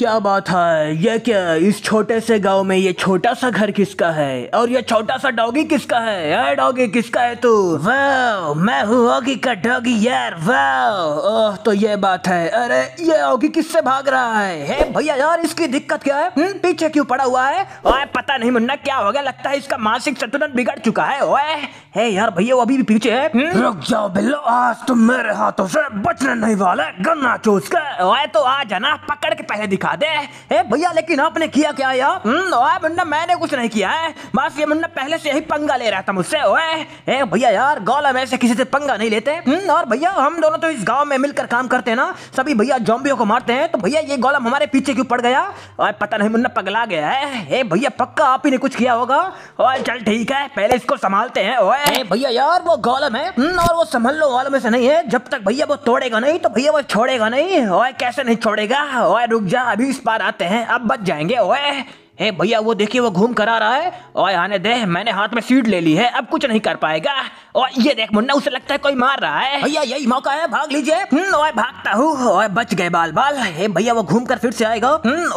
क्या बात है, ये क्या? इस छोटे से गांव में ये छोटा सा घर किसका है और ये छोटा सा डॉगी किसका है? ऐ डॉगी किसका है तू? वाह, मैं हूँ ऑगी का डॉगी यार। वाह, ओह तो ये बात है। अरे ये ऑगी किससे भाग रहा है? हे भैया यार, इसकी दिक्कत क्या है? पीछे क्यों पड़ा हुआ है? ओए पता नहीं मुन्ना क्या हो गया, लगता है इसका मानसिक संतुलन बिगड़ चुका है। ओए हे यार भैया, वो अभी भी पीछे है। रुक जाओ बिल्लो, आज तुम मेरे हाथों से बचने नहीं वाला, गन्ना चूस का। ओए तो आ जाना, पकड़ के पहले दिखा दे। ए भैया, लेकिन आपने किया क्या यार? ओए मुन्ना, मैंने कुछ नहीं किया है, बस ये मुन्ना पहले से ही पंगा ले रहा था मुझसे। ओए ए भैया यार, गोला में से किसी से पंगा नहीं लेते। और भैया हम दोनों तो इस गांव में मिलकर काम करते हैं ना, सभी भैया ज़ॉम्बियों को मारते हैं, तो भैया ये गोलम हमारे पीछे क्यों पड़ गया? ओए पता नहीं मुन्ना पगला गया है। ए भैया, पक्का आप ही ने कुछ किया होगा। ओए चल ठीक है, पहले इसको संभालते हैं। ओए भैया यार, वो गोलम है और वो संभालने वालों में से नहीं है। जब तक भैया वो तोड़ेगा नहीं तो भैया वो छोड़ेगा नहीं। ओए कैसे नहीं छोड़ेगा? ओए रुक जा, अभी इस बार आते हैं, अब बच जाएंगे। ओए हे भैया, वो देखिए वो घूम कर आ रहा है। ओए आने दे, मैंने हाथ में सीट ले ली है, अब कुछ नहीं कर पाएगा। और ये देख मुन्ना, उसे लगता है कोई मार रहा है। भैया यही मौका है, भाग लीजिए। ओए भागता हूँ। ओए बच गए बाल बाल। हे भैया, वो घूम कर फिर से आएगा।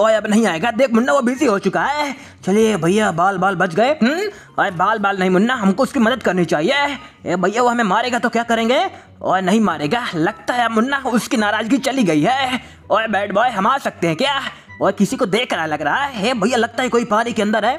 ओए अब नहीं आएगा, देख मुन्ना वो बिजी हो चुका है। चलिए भैया, बाल बाल बच गए। ओए बाल बाल नहीं मुन्ना, हमको उसकी मदद करनी चाहिए। ए भैया, वो हमें मारेगा तो क्या करेंगे? और नहीं मारेगा, लगता है मुन्ना उसकी नाराजगी चली गई है। ओए बैड बॉय, हम आ सकते हैं क्या? और किसी को देख रहा लग रहा है। हे भैया, लगता है कोई पानी के अंदर है।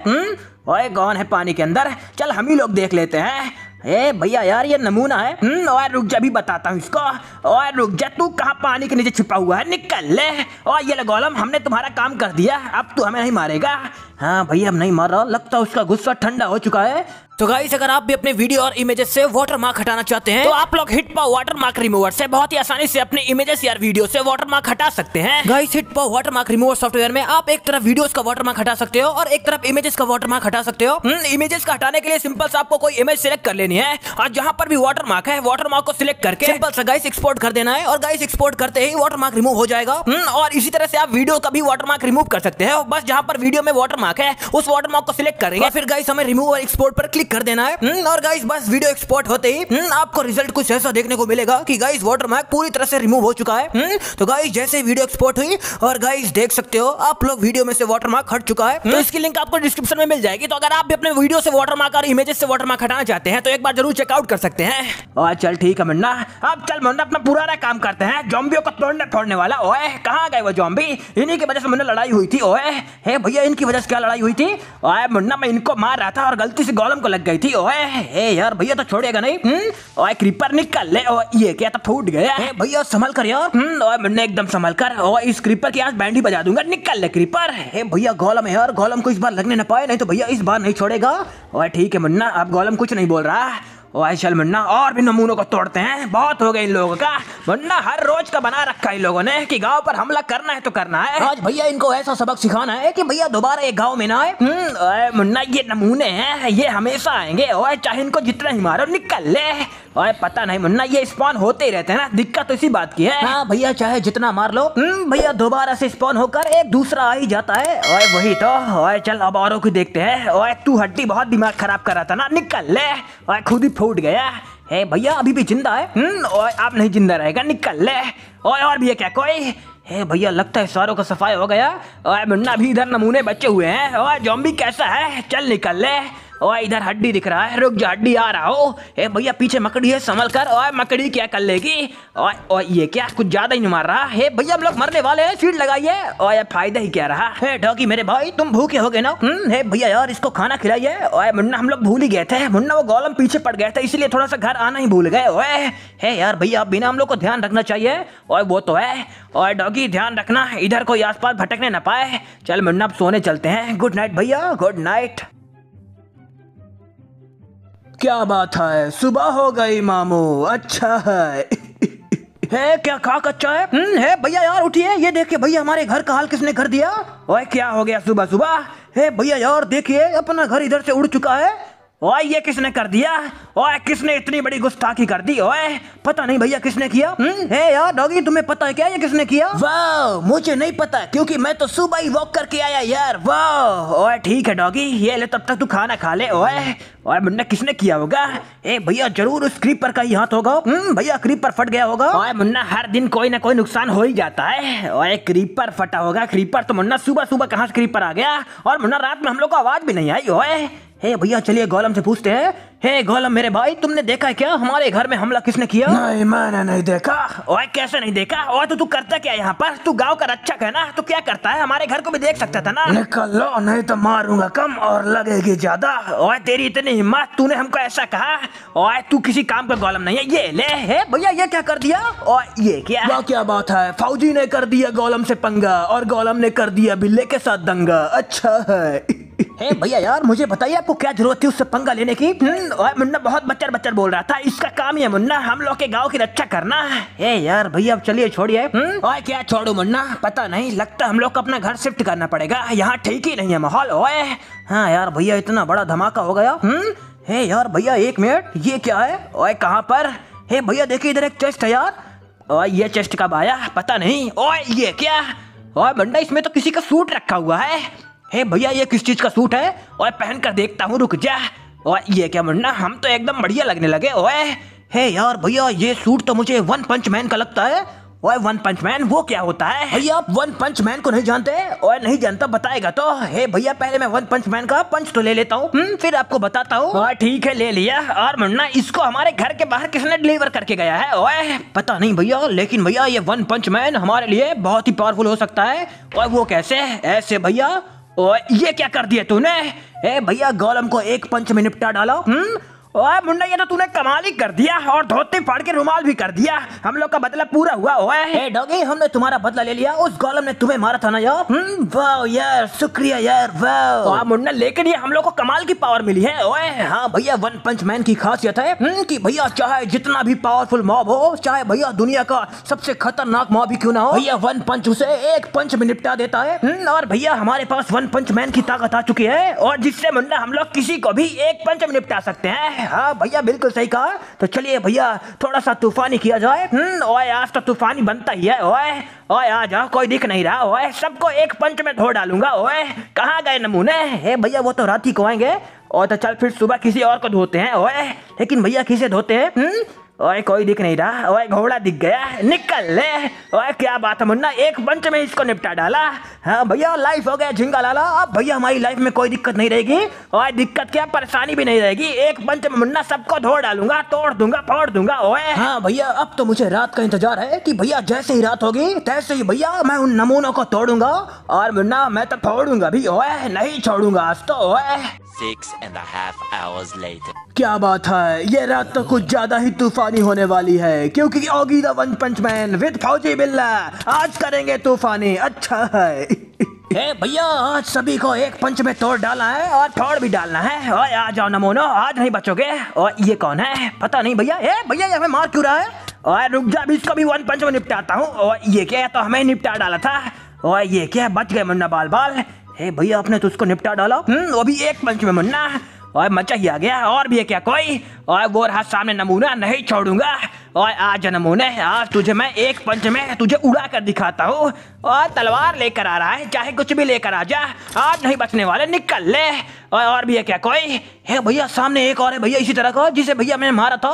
ओए कौन है पानी के अंदर? चल हम ही लोग देख लेते हैं। हे भैया यार, ये नमूना है। और रुक जा, भी बताता हूँ इसको। और रुक जा, तू कहाँ पानी के नीचे छिपा हुआ है, निकल ले। और ये ले गोलम, हमने तुम्हारा काम कर दिया, अब तू हमें नहीं मारेगा। हाँ भैया, अब नहीं मार रहा, लगता है उसका गुस्सा ठंडा हो चुका है। तो गाइस, अगर आप भी अपने वीडियो और इमेजेस से वाटर मार्क हटाना चाहते हैं तो आप लोग हिटपॉ वाटर मार्क रिमूवर से बहुत ही आसानी से अपने इमेजेस या वीडियो से वाटर मार्क हटा सकते हैं। Guys, HitPaw water mark remover software में आप एक तरफ वीडियोस का वाटर मार्क हटा सकते हो और एक तरफ इमेजेस का वाटर मार्क हटा सकते हो। इमेजेस का हटाने के लिए सिंपल से आपको कोई इमेज सिलेक्ट कर लेनी है और जहाँ पर भी वाटर मार्क है, वाटर मार्क को सिलेक्ट करके सिंपल से गाइस एक्सपोर्ट कर देना है। और गाइस एक्सपोर्ट करते ही वाटर मार्क रिमूव हो जाएगा। और इसी तरह से आप वीडियो का भी वाटर मार्क रिमूव कर सकते हैं। बस जहाँ पर वीडियो में वाटर मार्क है, उस वाटर मार्क को सिलेक्ट करेंगे, फिर गाइस हमें रिमूव और एक्सपोर्ट पर कर देना है। और गाइस बस वीडियो एक्सपोर्ट होते ही आपको रिजल्ट कुछ ऐसा देखने को मिलेगा कि गाइस वाटरमार्क पूरी तरह से रिमूव हो चुका है। तो गाइस जैसे वीडियो एक्सपोर्ट हुई और गाइस देख सकते हो आप लोग वीडियो में से वाटरमार्क हट चुका है। तो इसकी लिंक आपको डिस्क्रिप्शन में मिल जाएगी। तो अगर आप भी अपने वीडियो से वाटरमार्क और इमेजेस से वाटरमार्क हटाना चाहते हैं तो एक बार जरूर चेकआउट कर सकते हैं। और चल ठीक है मुन्ना, अब चल मुन्ना अपना पुराना काम करते हैं, ज़ॉम्बियों को तोड़ने वाला। ओए कहां गए वो ज़ॉम्बी? इन्हीं की वजह से मुन्ना लड़ाई हुई थी। ओए हे भैया, इनकी वजह से क्या लड़ाई हुई थी? ओए मुन्ना, मैं इनको मार रहा था और गलती से गोलम को लग गई थी। ओए ए यार भैया, तो छोड़ेगा नहीं। ओए क्रीपर निकल ले। ओए ये क्या, तो फूट गया। ए भैया संभल कर यार। ओए मुन्ने एकदम संभल कर। ओए इस क्रीपर की आज बैंडी बजा दूंगा, निकल ले क्रीपर। ए भैया गोलम है यार, गोलम को इस बार लगने न पाए, नहीं तो भैया इस बार नहीं छोड़ेगा। ओए ठीक है मुन्ना, अब गोलम कुछ नहीं बोल रहा। ओए चल मुन्ना, और भी नमूनों को तोड़ते हैं, बहुत हो गए इन लोगों का। मुन्ना हर रोज का बना रखा है इन लोगों ने कि गांव पर हमला करना है तो करना है। आज भैया इनको ऐसा सबक सिखाना है कि भैया दोबारा ये गांव में ना आए। ओए मुन्ना, ये नमूने हैं, ये हमेशा आएंगे। ओए चाहे इनको जितना ही मारो, निकल ले। ओए पता नहीं मुन्ना, ये स्पॉन होते ही रहते हैं ना, दिक्कत इसी बात की है। हाँ भैया, चाहे जितना मार लो, भैया दोबारा से स्पॉन होकर एक दूसरा आ ही जाता है। ओए वही तो। ओए चल अब औरों को देखते हैं। ओए तू हड्डी बहुत दिमाग खराब कर रहा था ना, निकल ले। ओए खुद ही फूट गया। हे भैया, अभी भी जिंदा है। ओए आप नहीं जिंदा रहेगा, निकल ले। ओए और भी है क्या कोई? हे भैया, लगता है सारों का सफाई हो गया। ओए मुन्ना, भी इधर नमूने बचे हुए हैं। ओए ज़ॉम्बी कैसा है? चल निकल ले। ओए इधर हड्डी दिख रहा है, रुक जा, हड्डी आ रहा हो। हे भैया, पीछे मकड़ी है, संभल कर। ओए मकड़ी क्या कर लेगी? ओए ये क्या, कुछ ज्यादा ही नहीं मार रहा। हे भैया, हम लोग मरने वाले हैं, फीड लगाइए। ओए फायदा ही क्या रहा। हे डॉगी मेरे भाई, तुम भूखे हो गए ना? हे भैया यार, इसको खाना खिलाइए। ओए मुन्ना, हम लोग भूल ही गए थे मुन्ना, वो गोलम पीछे पड़ गया था, इसलिए थोड़ा सा घर आना ही भूल गए। ओए हे यार भैया, आप बिना हम लोग को ध्यान रखना चाहिए। ओए वो तो है। ओए डॉगी, ध्यान रखना, इधर कोई आस पास भटकने ना पाए। चल मुन्ना, अब सोने चलते हैं। गुड नाइट भैया, गुड नाइट। क्या बात है, सुबह हो गई मामू, अच्छा है। है क्या, खाक अच्छा है। है भैया यार, उठिए, ये देखिए भैया हमारे घर का हाल किसने कर दिया। ओए क्या हो गया सुबह सुबह। है भैया यार, देखिए अपना घर इधर से उड़ चुका है। ओए ये किसने कर दिया, ओए किसने इतनी बड़ी गुस्ताखी कर दी, ओए पता नहीं भैया किसने किया। हे यार डॉगी तुम्हें पता है क्या ये किसने किया? वाह मुझे नहीं पता क्योंकि मैं तो सुबह ही वॉक करके आया यार। वाह ओए ठीक है डॉगी ये ले तब तक तू खाना खा ले। ओए और मुन्ना किसने किया होगा? ए भैया जरूर उस क्रीपर का ही हाथ होगा। भैया क्रीपर फट गया होगा। ओए मुन्ना हर दिन कोई ना कोई नुकसान हो ही जाता है। ओए क्रीपर फटा होगा क्रीपर, तो मुन्ना सुबह सुबह कहाँ से क्रीपर आ गया, और मुन्ना रात में हम लोग को आवाज भी नहीं आई। ओए हे भैया चलिए गोलम से पूछते हैं। हे गोलम मेरे भाई तुमने देखा है क्या हमारे घर में हमला किसने किया? नहीं मैंने नहीं देखा। ओए कैसे नहीं देखा, और तो तू करता क्या यहाँ पर, तू गांव का रक्षक है ना, तो क्या करता है, हमारे घर को भी देख सकता था ना। निकल लो नहीं तो मारूंगा कम और लगेगी ज्यादा। ओए तेरी इतनी हिम्मत, तूने हमको ऐसा कहा, ओए तू किसी काम का गोलम नहीं है। ये ले हे भैया ये क्या कर दिया, और ये क्या बात है, फौजी ने कर दिया गोलम से पंगा और गोलम ने कर दिया बिल्ले के साथ दंगा। अच्छा है हे भैया यार मुझे बताइए आपको क्या जरूरत थी उससे पंगा लेने की। ओए मुन्ना बहुत बच्चर बच्चर बोल रहा था, इसका काम ही है मुन्ना हम लोग के गांव की रक्षा करना। हे यार भैया अब चलिए छोड़िए। ओए क्या छोड़ू मुन्ना, पता नहीं लगता हम लोग को अपना घर शिफ्ट करना पड़ेगा, यहाँ ठीक ही नहीं है माहौल। ओए हाँ यार भैया इतना बड़ा धमाका हो गया। हे यार भैया एक मिनट ये क्या है, ओए कहाँ पर? हे भैया देखिए इधर एक चेस्ट है यार। ओए ये चेस्ट कब आया पता नहीं। ओए ये क्या, ओए मुन्ना इसमें तो किसी का सूट रखा हुआ है। हे भैया ये किस चीज का सूट है, और पहन कर देखता हूँ रुक जा। और ये क्या मुन्ना हम तो एकदम बढ़िया लगने लगे। ओए हे यार भैया ये सूट तो मुझे वन पंच मैन का लगता है। ओए वन पंच मैन वो क्या होता है? भैया आप वन पंच मैन को नहीं जानते? ओए नहीं जानता बताएगा तो। हे भैया पहले मैं वन पंच मैन का पंच तो ले लेता हूँ फिर आपको बताता हूँ। और ठीक है ले लिया। और मुन्ना इसको हमारे घर के बाहर किसने डिलीवर करके गया है? ओए पता नहीं भैया, लेकिन भैया ये वन पंच मैन हमारे लिए बहुत ही पावरफुल हो सकता है। और वो कैसे? ऐसे भैया। ओए ये क्या कर दिया तूने? ए भैया गोलम को एक पंच में निपटा डालो। ओए मुन्ना ये तो तूने कमाल ही कर दिया, और धोती फाड़ के रुमाल भी कर दिया, हम लोग का बदला पूरा हुआ। ओए ए डॉगी हमने तुम्हारा बदला ले लिया, उस गोलम ने तुम्हें मारा था ना यार। वाह यार शुक्रिया यार वाह। ओए मुन्ना लेकिन ये हम लोग को कमाल की पावर मिली है। ओए हाँ भैया वन पंच मैन की खासियत है कि भैया चाहे जितना भी पावरफुल मॉब हो, चाहे भैया दुनिया का सबसे खतरनाक मॉब ही क्यों ना हो, भैया वन पंच उसे एक पंच में निपटा देता है। और भैया हमारे पास वन पंच मैन की ताकत आ चुकी है, और जिससे मुन्ना हम लोग किसी को भी एक पंच में निपटा सकते हैं। हाँ भैया बिल्कुल सही कहा। तो चलिए भैया थोड़ा सा तूफानी किया जाए। ओए आज तो तूफानी बनता ही है। ओए ओए आ जाओ कोई दिख नहीं रहा। ओए सबको एक पंच में धो डालूंगा। ओए कहाँ गए नमूने? हे भैया वो तो रात ही को आएंगे, और तो चल फिर सुबह किसी और को धोते हैं। ओए लेकिन भैया किसे धोते हैं? ओए कोई दिख नहीं रहा। ओए घोड़ा दिख गया, निकल ले। ओए क्या बात है मुन्ना, एक पंच में इसको निपटा डाला। हाँ भैया लाइफ हो गया झिंगा लाला, अब भैया हमारी लाइफ में कोई दिक्कत नहीं रहेगी। ओए दिक्कत क्या परेशानी भी नहीं रहेगी, एक पंच में मुन्ना सबको धो डालूंगा, तोड़ दूंगा फोड़ दूंगा। ओए हाँ भैया अब तो मुझे रात का इंतजार है कि भैया जैसे ही रात होगी तैसे ही भैया मैं उन नमूनों को तोड़ूंगा, और मुन्ना मैं तो फोड़ूंगा भी। ओए नहीं छोड़ूंगा आज तो। ओए 6.5 hours later। क्या बात है, ये रात तो कुछ ज्यादा ही तूफानी होने वाली है, क्योंकि Oggy the one punch man with फौजी बिल्ला आज करेंगे तूफानी। अच्छा है। हे भैया आज सभी को एक पंच में तोड़ डालना है, और तोड़ भी डालना है। और आ जाओ नमूनो, आज नहीं बचोगे। और ये कौन है पता नहीं भैया। हे भैया ये हमें मार क्यों रहा है? और रुक जा भी, इसको भी वन पंच में निपटाता हूँ। और ये क्या तो हमें निपटा डाला था। और ये क्या बच गए मुन्ना बाल बाल। हे भैया आपने तो उसको निपटा डाला, वो भी एक पंच में मुन्ना। और मचा ही आ गया। और भी है क्या कोई? और वो रहा सामने नमूना, नहीं छोड़ूंगा। और आज नमूने आज तुझे मैं एक पंच में तुझे उड़ा कर दिखाता हूँ। और तलवार लेकर आ रहा है, चाहे कुछ भी लेकर आ जा, आज नहीं बचने वाले, निकल ले। और भी है क्या कोई? है भैया सामने एक और है भैया इसी तरह का, जिसे भैया मैंने मारा था।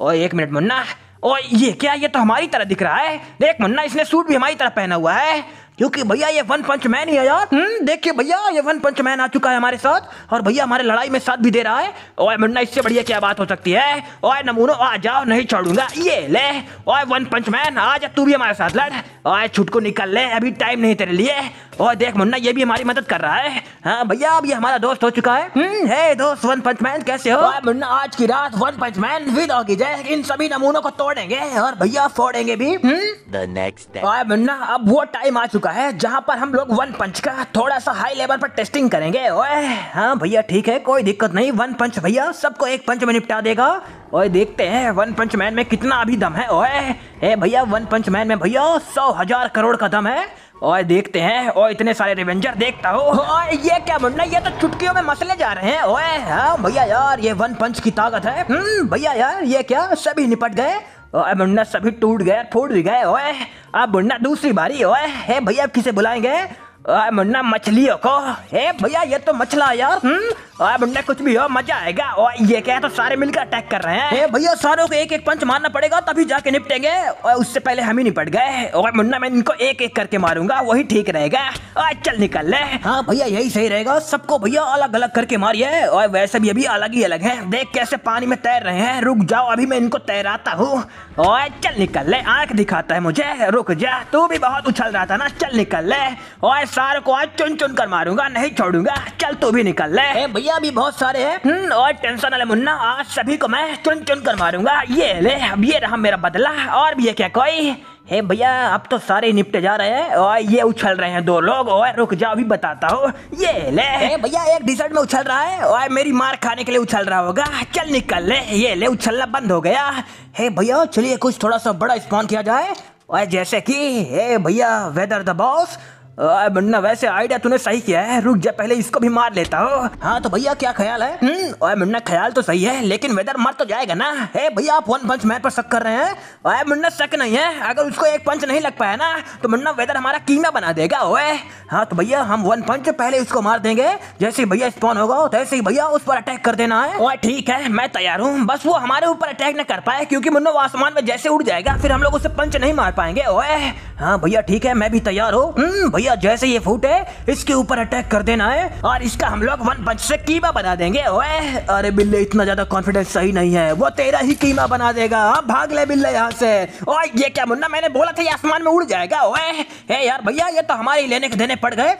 और एक मिनट मुन्ना, और ये क्या, ये तो हमारी तरह दिख रहा है। देख मुन्ना इसने सूट भी हमारी तरह पहना हुआ है, क्योंकि भैया ये वन पंच मैन ही है यार। देखिए भैया ये वन पंच मैन आ चुका है हमारे साथ, और भैया हमारे लड़ाई में साथ भी दे रहा है। ओए मुन्ना इससे बढ़िया क्या बात हो सकती है। ओए नमूनो आ जाओ, नहीं छोड़ूंगा। ये ले ओए वन पंच मैन आ जा, तू भी हमारे साथ लड़। ओए छुटको निकल ले, अभी टाइम नहीं तेरे लिए। और देख मुन्ना ये भी हमारी मदद कर रहा है। हाँ भैया अब ये हमारा दोस्त हो चुका है। हे दोस्त वन पंच मैन कैसे हो? मुन्ना आज की रात one punch man with Oggy जय इन सभी नमूनों को तोड़ेंगे, और भैया फोड़ेंगे भी। मुन्ना अब वो टाइम आ चुका है जहाँ पर हम लोग वन पंच का थोड़ा सा हाई लेवल पर टेस्टिंग करेंगे। ओए हाँ भैया ठीक है, कोई दिक्कत नहीं, वन पंच भैया सबको एक पंच में निपटा देगा। ओए देखते हैं वन पंच मैन में कितना अभी दम है। ओए ए भैया वन पंच मैन में भैया 100,000 करोड़ का दम है। और देखते हैं, और इतने सारे रिवेंजर देखता हो। और ये क्या मुन्ना, ये तो चुटकियों में मसले जा रहे हैं। ओए हाँ भैया यार, ये वन पंच की ताकत है। भैया यार ये क्या, सभी निपट गए। ओए मुन्ना सभी टूट गए, फूट भी गए। ओए अब मुन्ना दूसरी बारी। ओए हे भैया अब किसे बुलाएंगे? ओए मुन्ना मछलियों को। हे भैया ये तो मछला यार। ओए मुन्ना कुछ भी हो मजा आएगा। ओए ये क्या है, तो सारे मिलकर अटैक कर रहे हैं। हे भैया सारों को एक एक पंच मारना पड़ेगा तभी जाके निपटेंगे। ओए उससे पहले हम ही निपट गए। ओए मुन्ना मैं इनको एक एक करके मारूंगा, वही ठीक रहेगा। ओए चल निकल ले। हाँ भैया यही सही रहेगा, सबको भैया अलग अलग करके मारिए। और वैसे भी अभी अलग ही अलग है, देख कैसे पानी में तैर रहे हैं। रुक जाओ अभी मैं इनको तैराता हूँ। ओए चल निकल ले, आँख दिखाता है मुझे। रुक जा, तू भी बहुत उछल रहा था ना, चल निकल ले। ओए सारों को आज चुन चुन कर मारूंगा, नहीं छोड़ूंगा, चल तू भी निकल ले। भैया भी बहुत सारे हैं और टेंशन वाले मुन्ना, आज सभी को मैं चुन चुन कर मारूंगा। ये ले, अब ये रहा मेरा बदला। और भी है क्या कोई? हे भैया अब तो सारे निपटे जा रहे हैं। और ये उछल रहे हैं दो लोग। और रुक जाओ अभी बताता हूँ। ये ले। हे भैया एक डिसर्ट में उछल रहा है, और मेरी मार खाने के लिए उछल रहा होगा, चल निकल ले। ये ले, उछलना बंद हो गया। हे भैया चलिए कुछ थोड़ा सा बड़ा स्पॉन किया जाए। और जैसे कि हे भैया वेदर द बॉस। ओए मुन्ना वैसे आइडिया तूने सही किया है, रुक जा पहले इसको भी मार लेता हो। हाँ तो भैया क्या ख्याल है? ओए मुन्ना ख्याल तो सही है, लेकिन वेदर मर तो जाएगा ना। हे भैया आप वन पंच मैन पर शक कर रहे हैं। ओए मुन्ना शक नहीं है, अगर उसको एक पंच नहीं लग पाया ना तो मुन्ना वेदर हमारा कीमा बना देगा। ओए हाँ तो भैया हम वन पंच पहले उसको मार देंगे, जैसे ही भैया स्पॉन होगा तैसे ही भैया उस पर अटैक कर देना है। ओए ठीक है मैं तैयार हूँ, बस वो हमारे ऊपर अटैक न कर पाए, क्योंकि मुन्ना वो आसमान में जैसे उड़ जाएगा फिर हम लोग उसे पंच नहीं मार पाएंगे। ओए हाँ भैया ठीक है मैं भी तैयार हूँ, जैसे ये फूटे इसके ऊपर अटैक कर देना है, और इसका हम लोग वन पंच से कीमा बना देंगे। ओए अरे बिल्ले इतना ज्यादा कॉन्फिडेंस सही नहीं है, वो तेरा ही कीमा बना देगा, भाग ले बिल्ले यहाँ से। ओए ये क्या मुन्ना, मैंने बोला था ये आसमान में उड़ जाएगा। ओए हे यार भैया ये तो हमारे ही लेने के देने पड़ गए।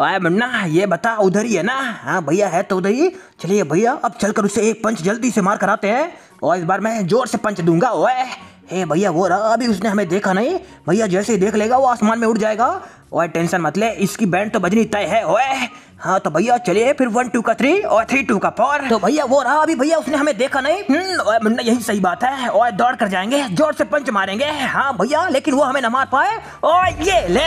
ओए मुन्ना ये बता उधर ही है ना? हाँ भैया है तो उधर ही। चलिए भैया अब चलकर उसे एक पंच जल्दी से मार कराते हैं, और इस बार मैं जोर से पंच दूंगा। ओए हे भैया वो रहा, अभी उसने हमें देखा नहीं। भैया जैसे ही देख लेगा वो आसमान में उड़ जाएगा। ओए टेंशन मत ले, इसकी बैंड तो बजनी तय है। ओए हाँ तो भैया चलिए फिर 1 2 का 3 और 3 2 का 4। तो भैया वो रहा, अभी भैया उसने हमें देखा नहीं। ओए मुन्ना यही सही बात है। और दौड़ कर जाएंगे, जोर से पंच मारेंगे। हाँ भैया लेकिन वो हमें न मार पाए। और ये ले,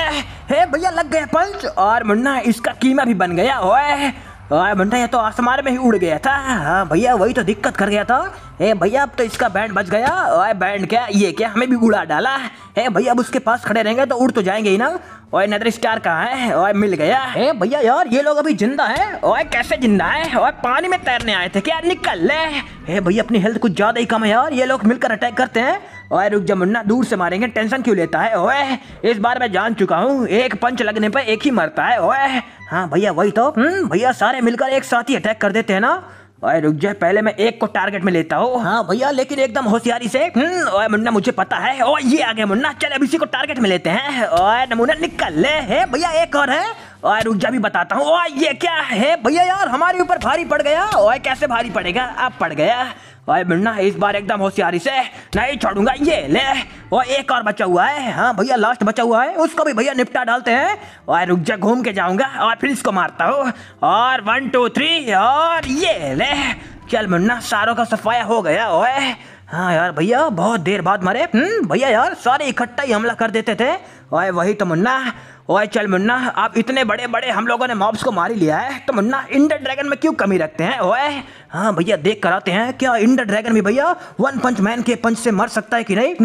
हे भैया लग गए पंच, और मुन्ना इसका कीमा भी बन गया। ओए ओए मुन्ना ये तो आसमान में ही उड़ गया था। हाँ भैया वही तो दिक्कत कर गया था। हे भैया अब तो इसका बैंड बच गया। ओए बैंड क्या, ये क्या हमें भी उड़ा डाला। हे भैया अब उसके पास खड़े रहेंगे तो उड़ तो जाएंगे ही ना। ओए नदर स्टार कहाँ है? ओए मिल गया। हे भैया यार ये लोग अभी जिंदा है। ओए कैसे जिंदा है? ओए पानी में तैरने आए थे क्या? निकल ले। हे भैया अपनी हेल्थ कुछ ज्यादा ही कम है यार, ये लोग मिलकर अटैक करते हैं। ओए रुक जा मुन्ना, दूर से मारेंगे, टेंशन क्यों लेता है। ओए इस बार मैं जान चुका हूँ, एक पंच लगने पर एक ही मरता है। ओए हाँ भैया वही तो। भैया सारे मिलकर एक साथ ही अटैक कर देते हैं ना। ओए रुक जा पहले मैं एक को टारगेट में लेता हूँ। हाँ भैया लेकिन एकदम होशियारी से। ओए मुन्ना मुझे पता है। ओए ये आ गया मुन्ना, चल अब इसी को टारगेट में लेते हैं। ओए नमूना निकल ले। हे भैया एक और है। ओए रुक जा भी बताता हूँ। ओए ये क्या है भैया यार, हमारे ऊपर भारी पड़ गया। ओए कैसे भारी पड़ेगा, अब पड़ गया। ओए मुन्ना इस बार एकदम होशियारी से, नहीं छोड़ूंगा। ये ले। ओए एक और बचा हुआ है। हाँ भैया लास्ट बचा हुआ है, उसको भी भैया निपटा डालते हैं। ओए रुक जा घूम के जाऊंगा और फिर इसको मारता हूँ। और 1 2 3 और ये ले। चल मुन्ना सारों का सफाया हो गया। ओए हाँ यार भैया बहुत देर बाद मारे। भैया यार सारे इकट्ठा ही हमला कर देते थे। ओए वही तो मुन्ना। ओए चल मुन्ना, आप इतने बड़े बड़े हम लोगों ने मॉब्स को मार ही लिया है, तो मुन्ना इंडर ड्रैगन में क्यों कमी रखते हैं। ओए हाँ भैया देख कराते हैं, क्या इंडर ड्रैगन भी भैया वन पंच मैन के पंच से मर सकता है कि नहीं।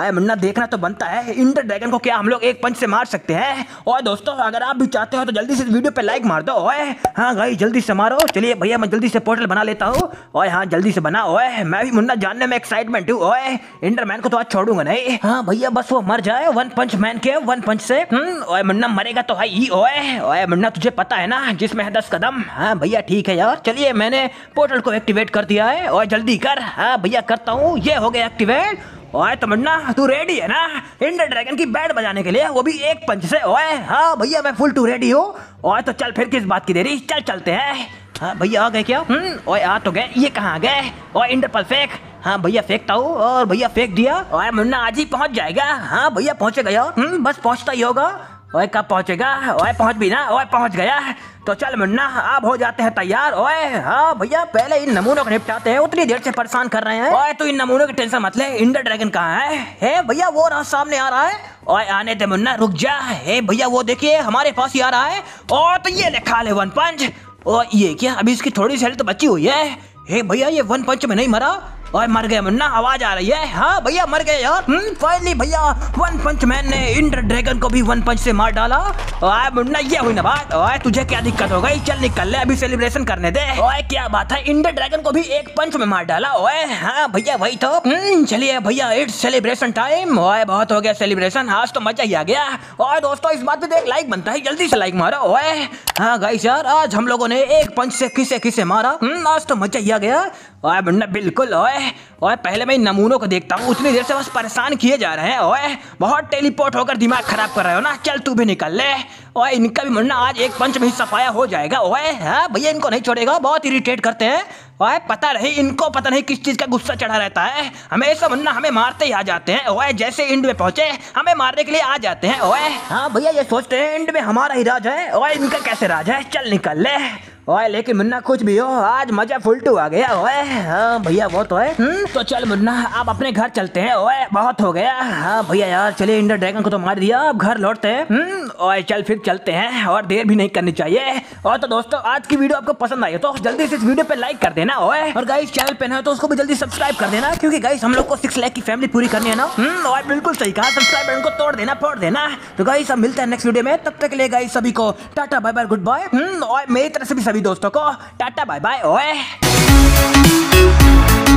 ओए मुन्ना देखना तो बनता है, इंडर ड्रैगन को क्या हम लोग एक पंच से मार सकते हैं। और दोस्तों अगर आप भी चाहते हो तो जल्दी से वीडियो पे लाइक मार दो। ओए हाँ गाइस जल्दी से मारो। चलिए भैया मैं जल्दी से पोर्टल बना लेता हूँ। ओए हाँ जल्दी से बना। ओए मैं भी मुन्ना जानने में एक्साइटमेंट हूँ। ओए इंडरमैन को तो आज छोड़ूंगा नहीं। हाँ भैया बस वो मर जाए वन पंच मैन के वन पंच से। ओए मुन्ना मरेगा तो है ही। ओए ओए मुन्ना तुझे पता है ना, जिसमें है 10 कदम। हाँ भैया ठीक है यार, चलिए मैंने पोर्टल को एक्टिवेट कर दिया है। और जल्दी कर। हाँ भैया करता हूँ, ये हो गया एक्टिवेट। ओए तो मुन्ना तू रेडी है ना इंडर ड्रैगन की बैंड बजाने के लिए, वो भी एक पंच से। ओए हाँ भैया मैं फुल टू रेडी हूँ। ओए तो चल फिर किस बात की देरी, चल चलते हैं। हाँ भैया आ गए क्या? ओए आ तो गए, ये कहाँ गए? ओए इंडर पर फेंक। हाँ भैया फेंकता हूँ, और भैया फेंक दिया। ओए मुन्ना आज ही पहुँच जाएगा। हाँ भैया पहुँचेगा यार, बस पहुँचता ही होगा। ओए कब पहुंचेगा? ओए पहुंच भी ना। ओए पहुंच गया। तो चल मुन्ना, आप हो जाते हैं तैयार। ओए हाँ भैया, पहले इन नमूनों को निपटाते हैं, उतनी देर से परेशान कर रहे हैं। ओए तू इन नमूनों की टेंशन मत ले। इंडर ड्रैगन कहाँ है? भैया वो राह सामने आ रहा है। ओए आने दे मुन्ना, रुक जा। हे भैया वो देखिए हमारे पास ही आ रहा है। और तो ये लिखा ले वन पंच। और ये क्या, अभी इसकी थोड़ी सी हेल्थ तो बची हुई है। हे भैया ये वन पंच में नहीं मरा। ओए मर गया मुन्ना, आवाज आ रही है। हाँ भैया मर गया यार। फाइनली भैया वन पंच मैन ने इंडर ड्रैगन को भी वन पंच से मार डाला। ओए मुन्ना ये हुई ना बात। ओए तुझे क्या दिक्कत हो गई? चल निकल ले, अभी सेलिब्रेशन करने दे। ओए क्या बात है, इंडर ड्रैगन को भी एक पंच में मार डाला। ओए हाँ भैया वही तो। चलिए भैया इट्स सेलिब्रेशन टाइम। ओए बहुत हो गया सेलिब्रेशन, आज तो मजा ही आ गया। और दोस्तों इस बात पे एक लाइक बनता है, जल्दी से लाइक मारो। ओए हाँ गाइस यार, आज हम लोगों ने एक पंच से किसे किसे मारा। आज तो मजा ही आ गया। ओए मुन्ना बिल्कुल। ओए पहले मैं इन नमूनों को देखता हूँ, उतनी देर से बस परेशान किए जा रहे हैं। ओए बहुत टेलीपोर्ट होकर दिमाग खराब कर रहे हो ना, चल तू भी निकल ले। ओए इनका भी मुन्ना आज एक पंच में ही सफाया हो जाएगा। ओए हाँ भैया इनको नहीं छोड़ेगा, बहुत इरिटेट करते हैं। ओए पता रहे इनको, पता नहीं किस चीज़ का गुस्सा चढ़ा रहता है। हमेशा मुन्ना हमें मारते ही आ जाते हैं। ओए जैसे इंड में पहुंचे हमें मारने के लिए आ जाते हैं। ओए हाँ भैया ये सोचते हैं इंड में हमारा ही राज है। ओए इनका कैसे राज है, चल निकल ले। ओए लेकिन मुन्ना कुछ भी हो, आज मजा फुल टू आ गया। ओए हाँ भैया वो तो है। तो चल मुन्ना आप अपने घर चलते हैं। ओए बहुत हो गया। हाँ भैया यार चलिए, इंडर ड्रैगन को तो मार दिया, अब घर लौटते हैं। ओए चल फिर चलते हैं, और देर भी नहीं करनी चाहिए। और तो दोस्तों आज की वीडियो आपको पसंद आई हो तो जल्दी से इस वीडियो पे लाइक कर देना। ओए और गाइस चैनल पे नए हो तो उसको भी जल्दी सब्सक्राइब कर देना, क्योंकि गाइस हम लोग को 6 लाख की फैमिली पूरी करनी है ना। और बिल्कुल सही कहा, सब्सक्राइब बटन को तोड़ देना, फोड़ देना। तो गाइस हम मिलते हैं नेक्स्ट वीडियो में, तब तक के लिए गाइस सभी को tata bye bye good bye. और मेरी तरफ से भी सभी दोस्तों को टाटा बाय बाय। ओए